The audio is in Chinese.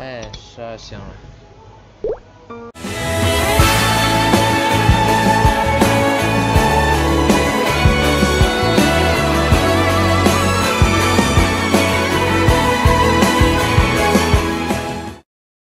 哎，12星了。